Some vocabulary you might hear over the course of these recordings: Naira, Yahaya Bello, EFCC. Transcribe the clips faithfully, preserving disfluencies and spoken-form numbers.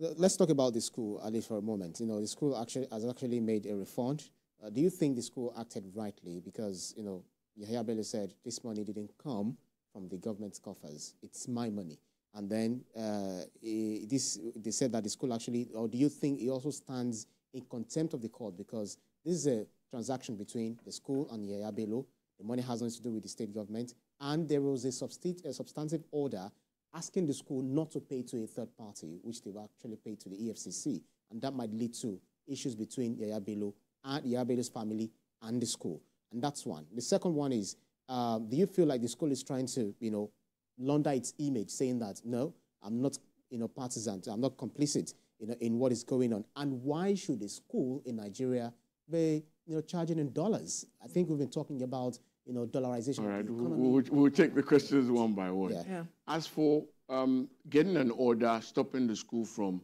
Let's talk about the school at least for a moment. You know, the school actually has actually made a refund. Uh, do you think the school acted rightly? Because, you know, Yahaya Bello said this money didn't come from the government's coffers. It's my money. And then uh, this, they said that the school actually, or do you think it also stands in contempt of the court? Because this is a transaction between the school and Yahaya Bello. The money has nothing to do with the state government. And there was a, substit a substantive order asking the school not to pay to a third party, which they've actually paid to the E F C C. And that might lead to issues between Yahaya Bello and Yahaya Bello's family and the school. And that's one. The second one is, uh, do you feel like the school is trying to, you know, launder its image, saying that, no, I'm not, you know, partisan, I'm not complicit, you know, in what is going on? And why should a school in Nigeria be, you know, charging in dollars? I think we've been talking about, you know, dollarization. All right, of the economy. We'll, we'll take the questions one by one. Yeah. Yeah. As for um, getting an order, stopping the school from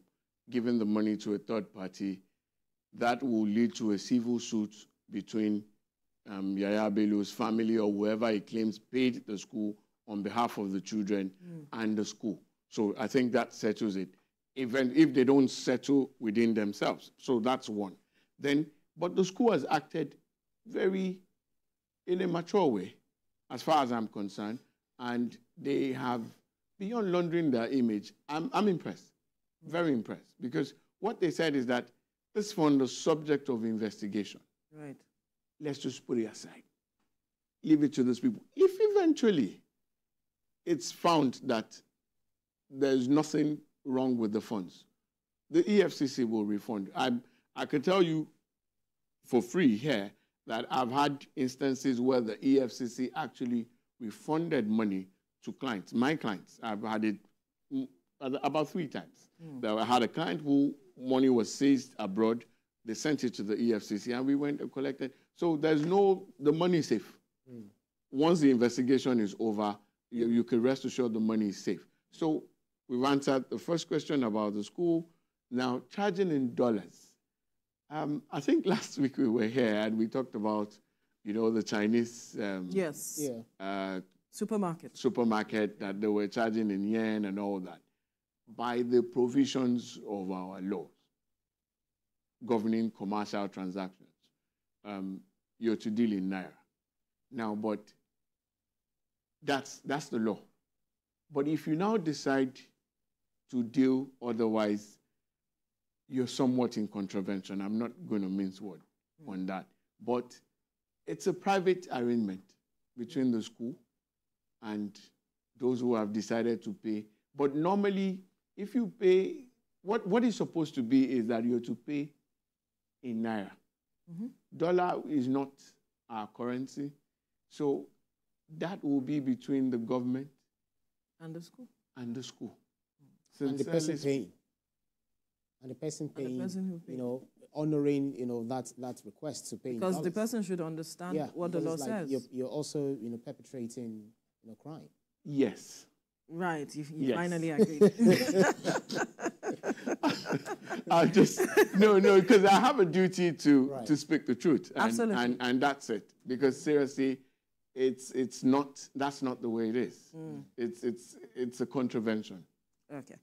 giving the money to a third party, that will lead to a civil suit between um, Yahaya Bello's family or whoever he claims paid the school on behalf of the children mm. and the school. So I think that settles it, even if they don't settle within themselves. So that's one. Then, but the school has acted very in a mature way, as far as I'm concerned, and they have, beyond laundering their image, I'm, I'm impressed, very impressed, because what they said is that this fund is subject of investigation. Right. Let's just put it aside. Leave it to those people. If eventually it's found that there's nothing wrong with the funds, the E F C C will refund. I, I can tell you for free here that I've had instances where the E F C C actually refunded money to clients, my clients. I've had it about three times. Mm. I had a client who money was seized abroad. They sent it to the E F C C, and we went and collected. So there's no, the money is safe. Mm. Once the investigation is over, you, you can rest assured the money is safe. So we've answered the first question about the school. Now, charging in dollars. Um, I think last week we were here and we talked about, you know, the Chinese um, yes. yeah. uh, supermarket. supermarket that they were charging in yen and all that. By the provisions of our laws governing commercial transactions, um, you're to deal in Naira. Now, but that's, that's the law. But if you now decide to deal otherwise, you're somewhat in contravention. I'm not going to mince word mm. on that. But it's a private arrangement between the school and those who have decided to pay. But normally, if you pay, what, what is supposed to be is that you're to pay in Naira. Mm-hmm. Dollar is not our currency. So that will be between the government and the school. And the school. Mm. And the person paying. And the person paying, the person who paid. You know, honoring, you know, that, that request to pay. Because the person should understand yeah, what the law like says. You're, you're also, you know, perpetrating, you know, crime. Yes. Right. You, you yes. finally agreed. I just, no, no, because I have a duty to, right. to speak the truth. And, absolutely. And, and that's it. Because seriously, it's, it's not, that's not the way it is. Mm. It's, it's, it's a contravention. Okay.